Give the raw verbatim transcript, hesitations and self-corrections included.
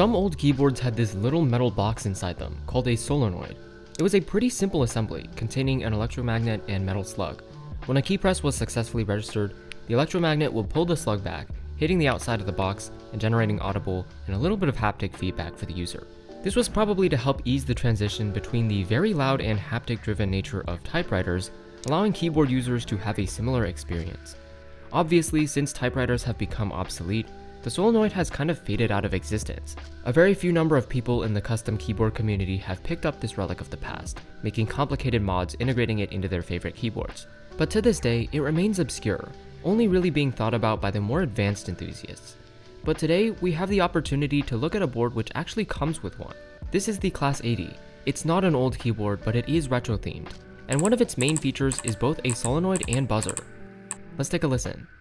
Some old keyboards had this little metal box inside them, called a solenoid. It was a pretty simple assembly, containing an electromagnet and metal slug. When a key press was successfully registered, the electromagnet would pull the slug back, hitting the outside of the box and generating audible and a little bit of haptic feedback for the user. This was probably to help ease the transition between the very loud and haptic-driven nature of typewriters, allowing keyboard users to have a similar experience. Obviously, since typewriters have become obsolete, the solenoid has kind of faded out of existence. A very few number of people in the custom keyboard community have picked up this relic of the past, making complicated mods integrating it into their favorite keyboards. But to this day, it remains obscure, only really being thought about by the more advanced enthusiasts. But today, we have the opportunity to look at a board which actually comes with one. This is the Class eighty. It's not an old keyboard, but it is retro-themed, and one of its main features is both a solenoid and buzzer. Let's take a listen.